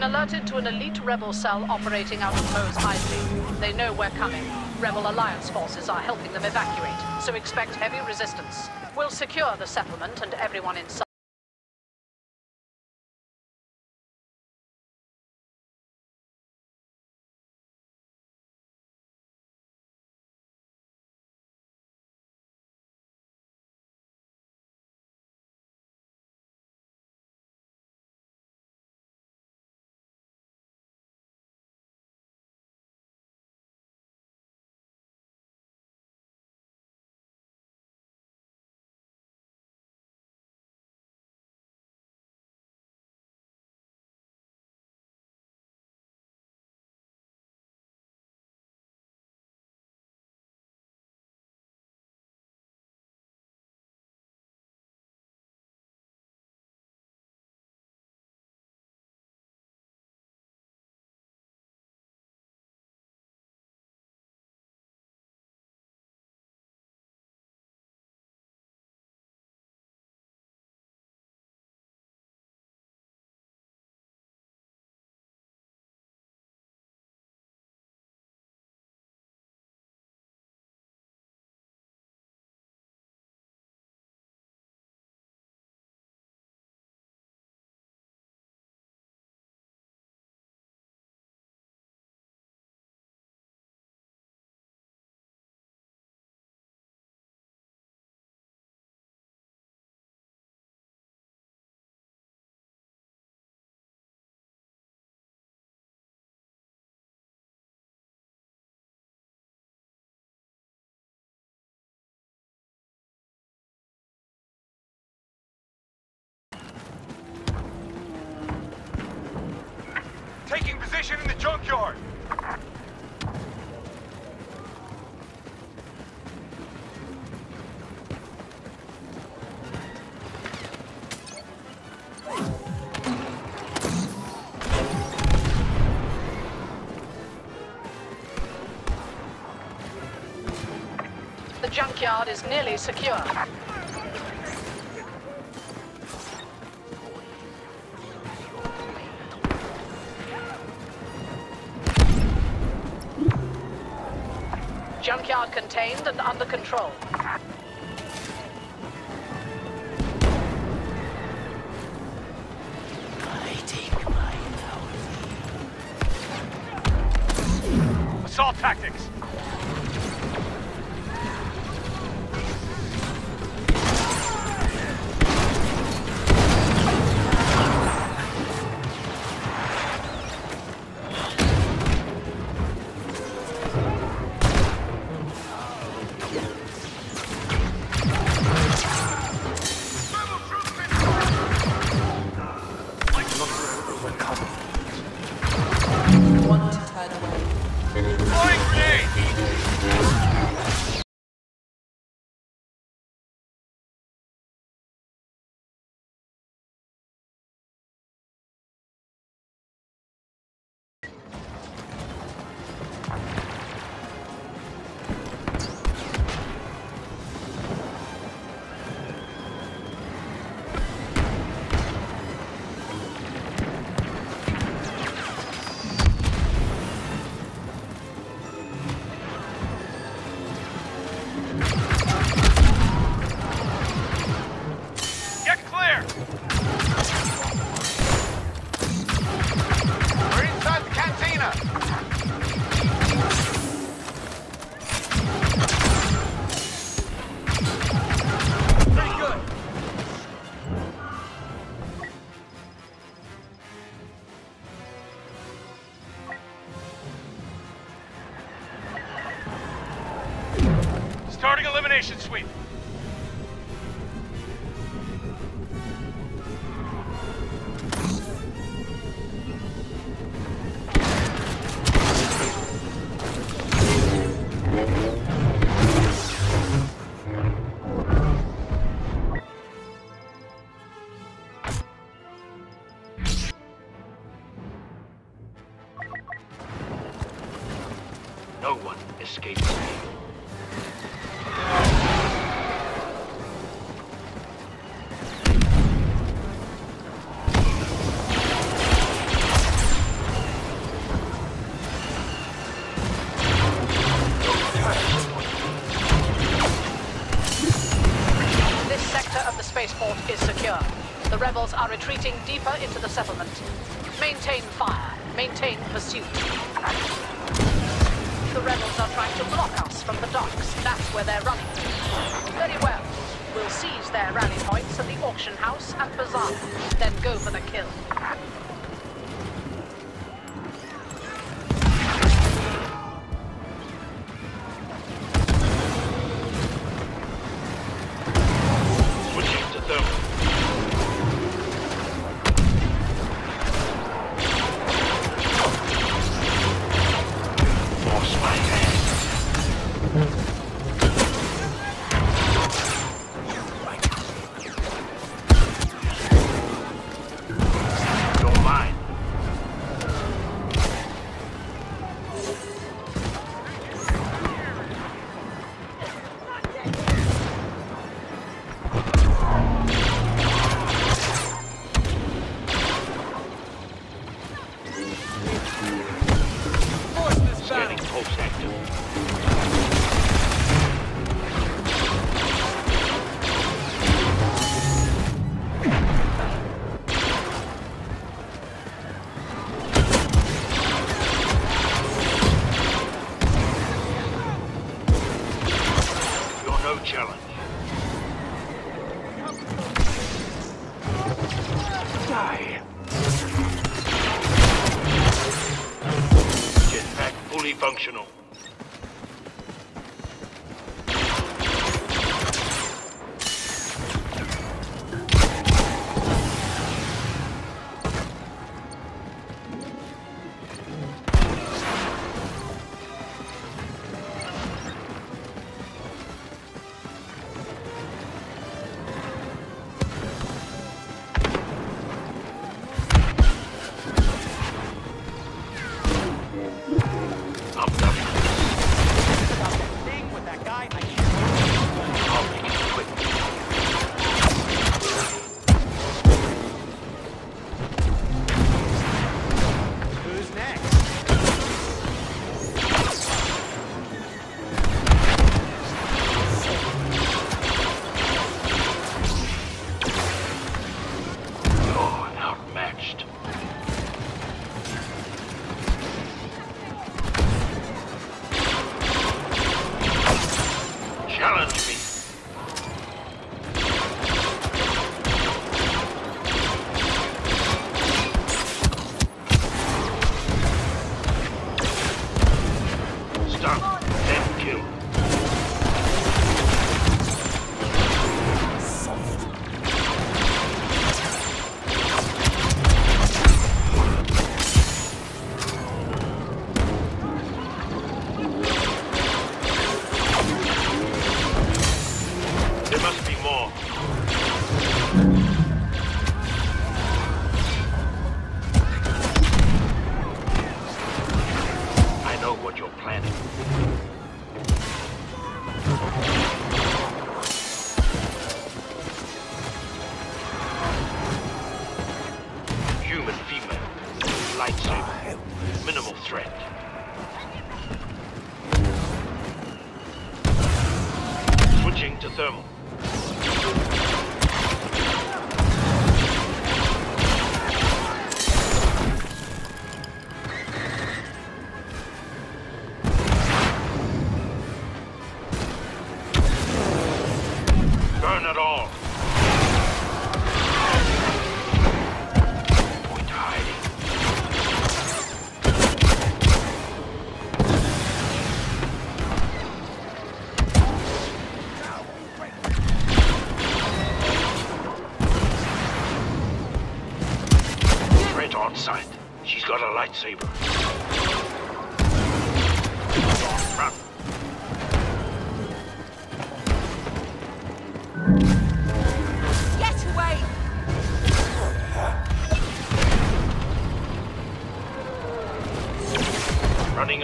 been alerted to an elite rebel cell operating out of Mos Eisley. They know we're coming. Rebel alliance forces are helping them evacuate, so expect heavy resistance. We'll secure the settlement and everyone inside. Taking position in the junkyard! The junkyard is nearly secure. Junkyard contained and under control. I take my oath. Assault tactics. Starting elimination sweep. No one escapes me. spaceport is secure. The rebels are retreating deeper into the settlement. Maintain fire. Maintain pursuit. The rebels are trying to block us from the docks. That's where they're running. Very well. We'll seize their rally points at the auction house and bazaar, then go for the kill. Functional.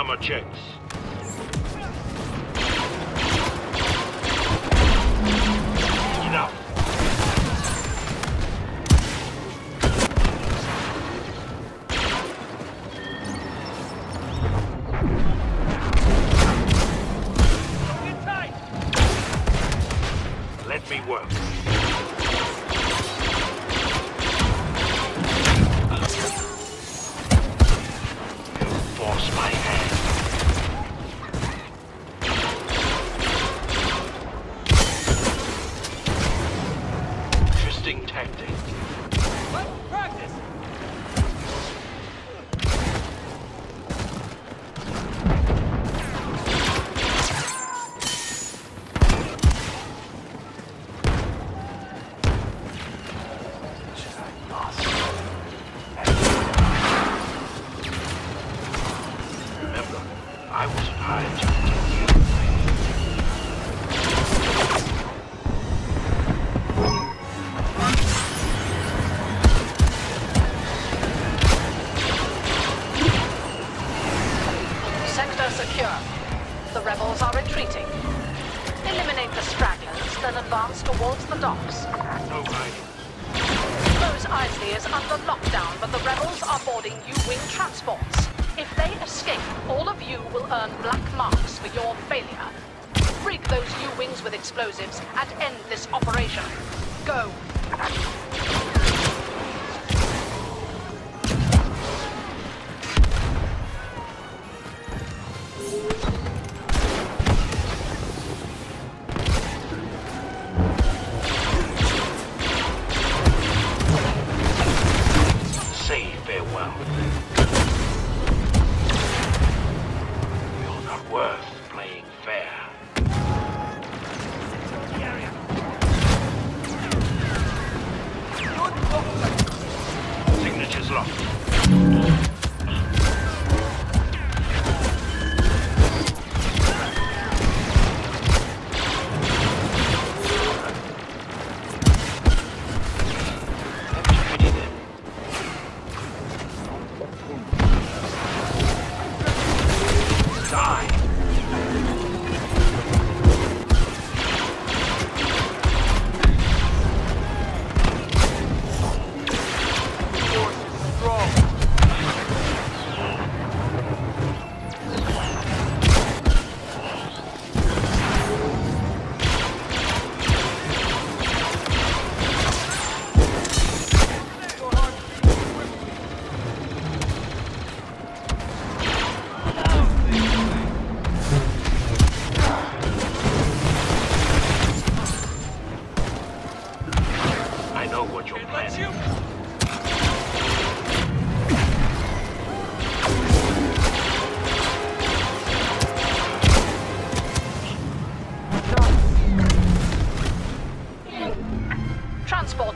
Armor checks. Enough. Get tight. Let me work. Sector secure. The rebels are retreating. Eliminate the stragglers, then advance towards the docks. Mos Eisley is under lockdown, but the rebels are boarding U-wing transports. If they escape, all of you will earn black marks for your failure. Break those U-wings with explosives and end this operation. Go!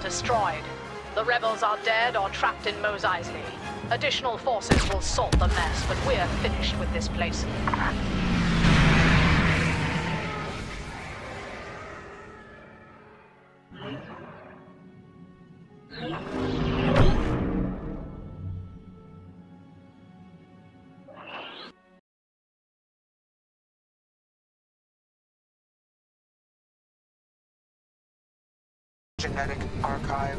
Destroyed. The rebels are dead or trapped in Mos Eisley. Additional forces will sort the mess, but we're finished with this place. Genetic archive,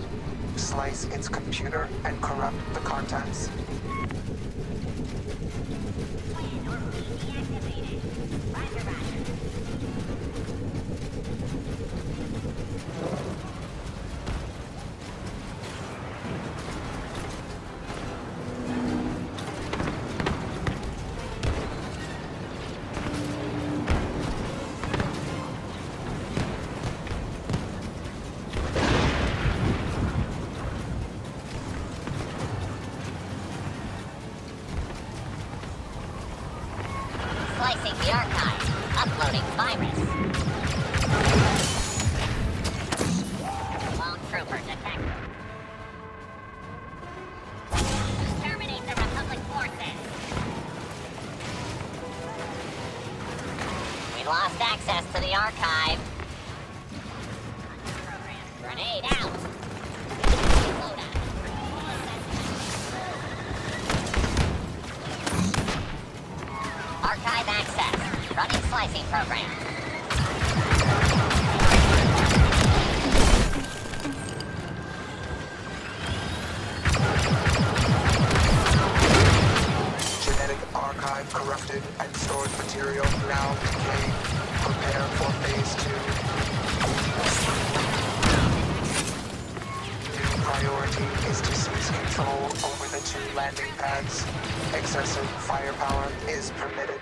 slice its computer and corrupt the contents. Slicing the archive, uploading virus. Lone trooper detected. Terminate the Republic forces. We lost access to the archive. Grenade out. Archive access. Running slicing program. Genetic archive corrupted and stored material now contained. Prepare for phase 2. New priority is to seize control over the 2 landing pads. Excessive firepower is permitted.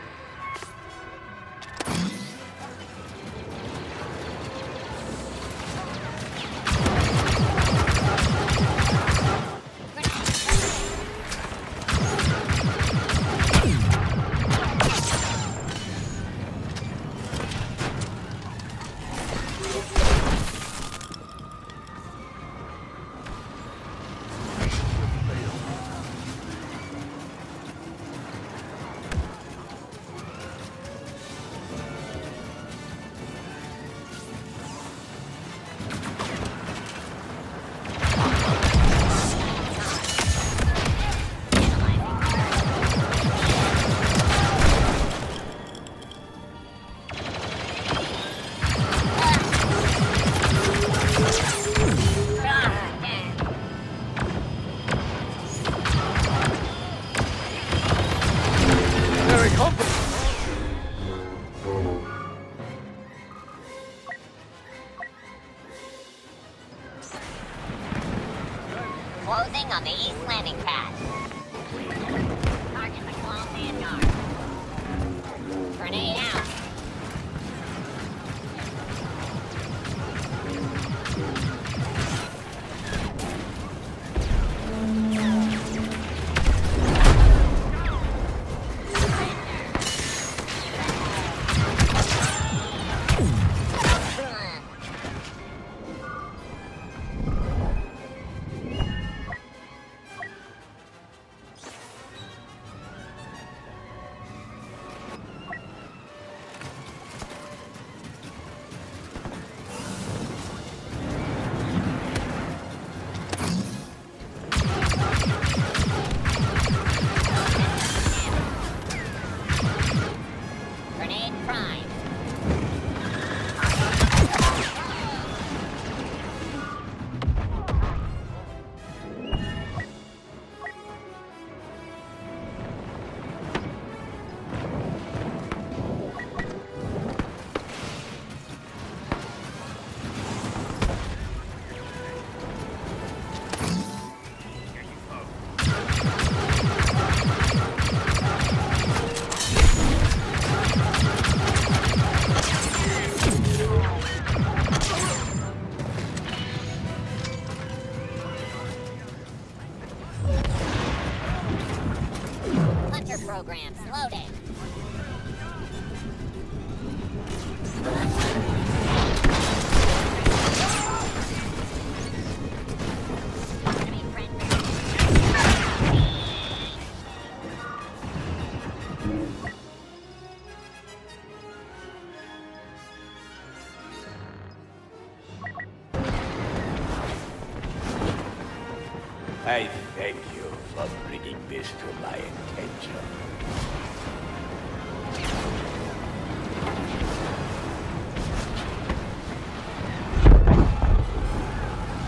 I thank you for bringing this to my attention.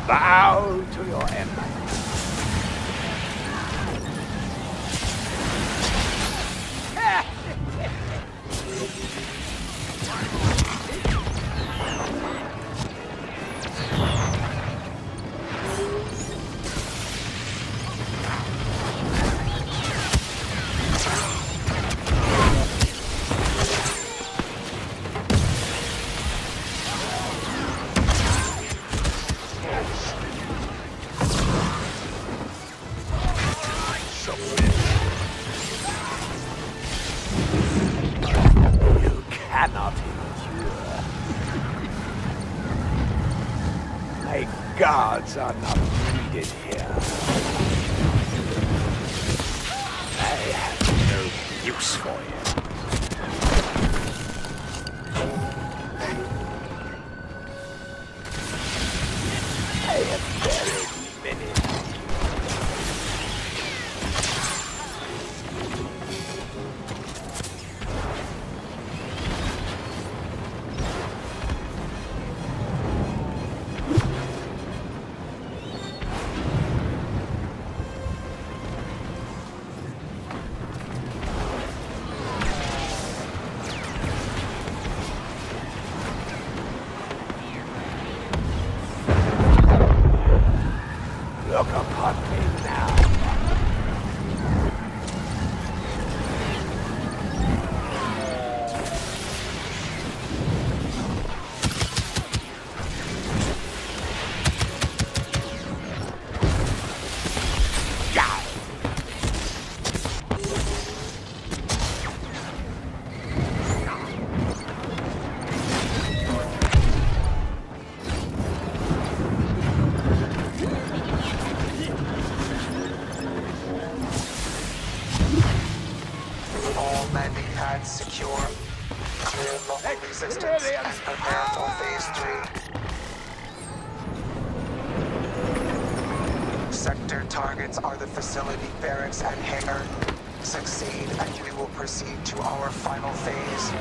Bow to your empire. Guards are not needed here. I have no use for you. I have buried many secure, clear local resistance, and prepare for phase 3. Sector targets are the facility, barracks, and hangar. Succeed, and we will proceed to our final phase.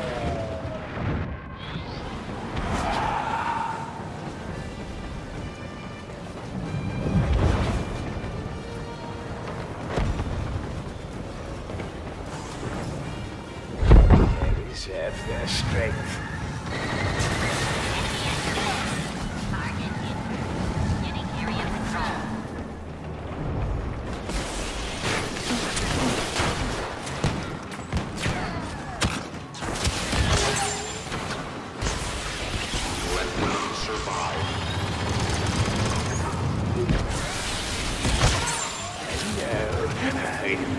Preserve their strength. Target inbound. Getting area control. Let them survive. No.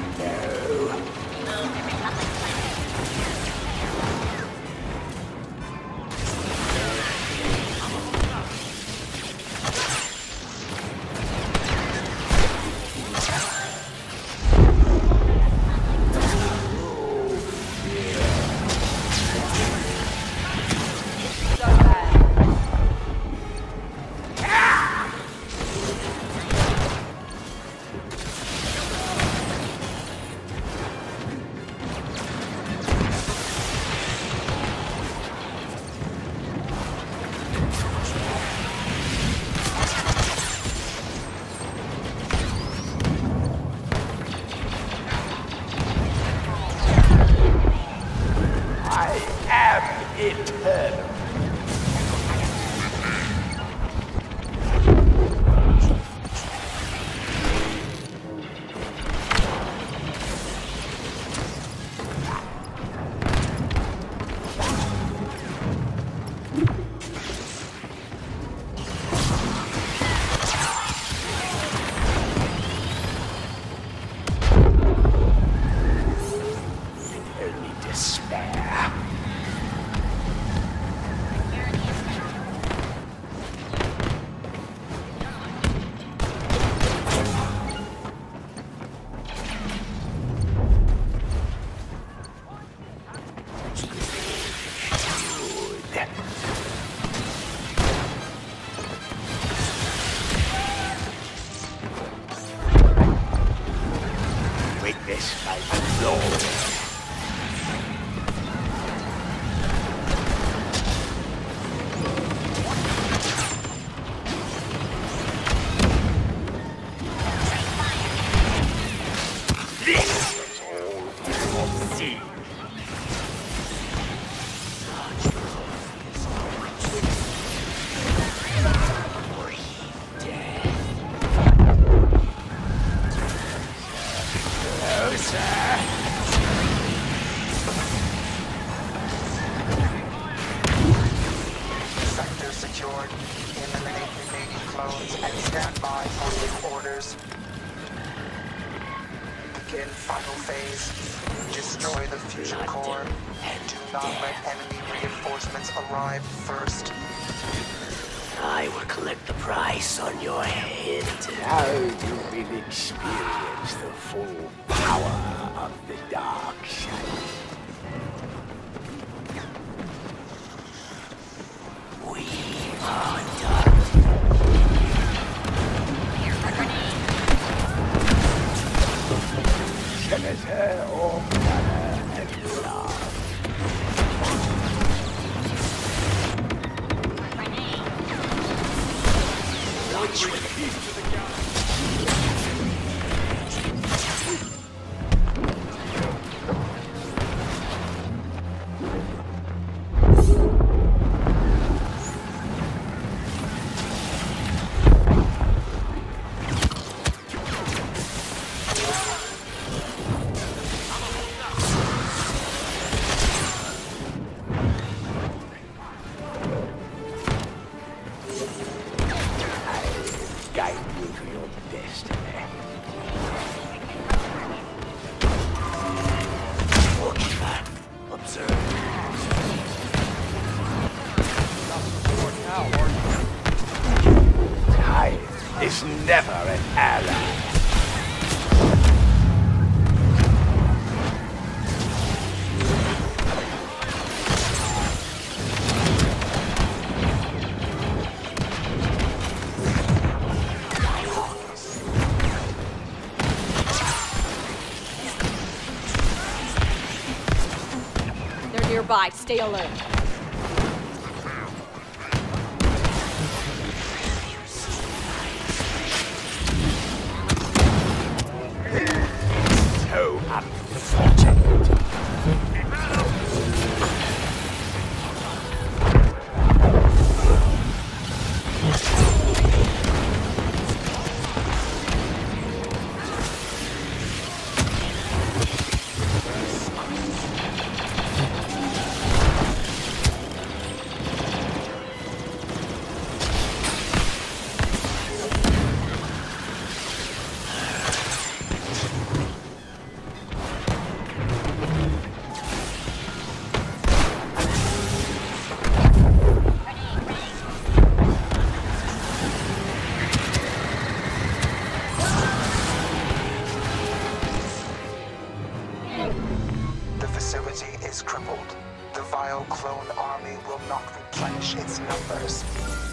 secured. Eliminate remaining clones and stand by for new orders. Begin final phase. Destroy the fusion core. Do not let enemy reinforcements arrive first. I will collect the price on your head. Now you will experience the full power of the dark side. We are done. Senator Ormana and love. Watch with the heat to the stay alert. So unfortunate. Is crippled. The vile clone army will not replenish its numbers.